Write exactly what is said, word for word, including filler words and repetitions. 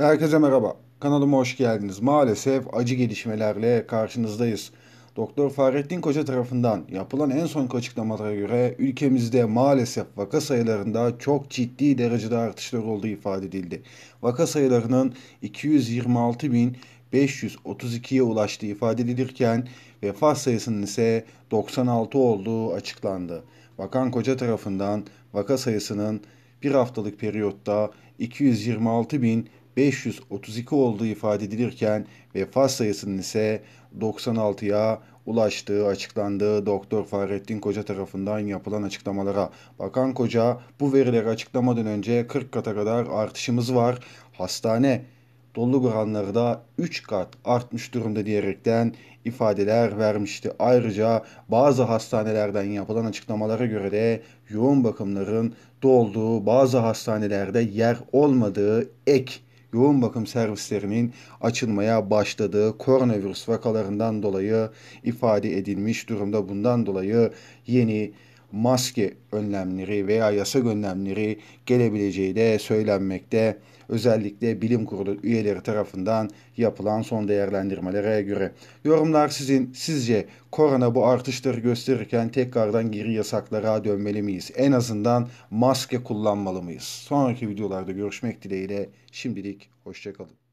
Herkese merhaba, kanalıma hoş geldiniz. Maalesef acı gelişmelerle karşınızdayız. Doktor Fahrettin Koca tarafından yapılan en son açıklamalara göre ülkemizde maalesef vaka sayılarında çok ciddi derecede artışlar olduğu ifade edildi. Vaka sayılarının iki yüz yirmi altı bin beş yüz otuz iki'ye ulaştığı ifade edilirken vefat sayısının ise doksan altı olduğu açıklandı. Bakan Koca tarafından vaka sayısının bir haftalık periyotta iki yüz yirmi altı bin beş yüz otuz iki olduğu ifade edilirken vefat sayısının ise doksan altı'ya ulaştığı açıklandı. Doktor Fahrettin Koca tarafından yapılan açıklamalara. Bakan Koca bu verileri açıklamadan önce kırk kata kadar artışımız var. Hastane doluluk oranları da üç kat artmış durumda diyerekten ifadeler vermişti. Ayrıca bazı hastanelerden yapılan açıklamalara göre de yoğun bakımların dolduğu, bazı hastanelerde yer olmadığı ek yoğun bakım servislerinin açılmaya başladığı koronavirüs vakalarından dolayı ifade edilmiş durumda. Bundan dolayı yeni maske önlemleri veya yasak önlemleri gelebileceği de söylenmekte. Özellikle bilim kurulu üyeleri tarafından yapılan son değerlendirmelere göre. Yorumlar sizin. Sizce korona bu artışları gösterirken tekrardan geri yasaklara dönmeli miyiz? En azından maske kullanmalı mıyız? Sonraki videolarda görüşmek dileğiyle. Şimdilik hoşça kalın.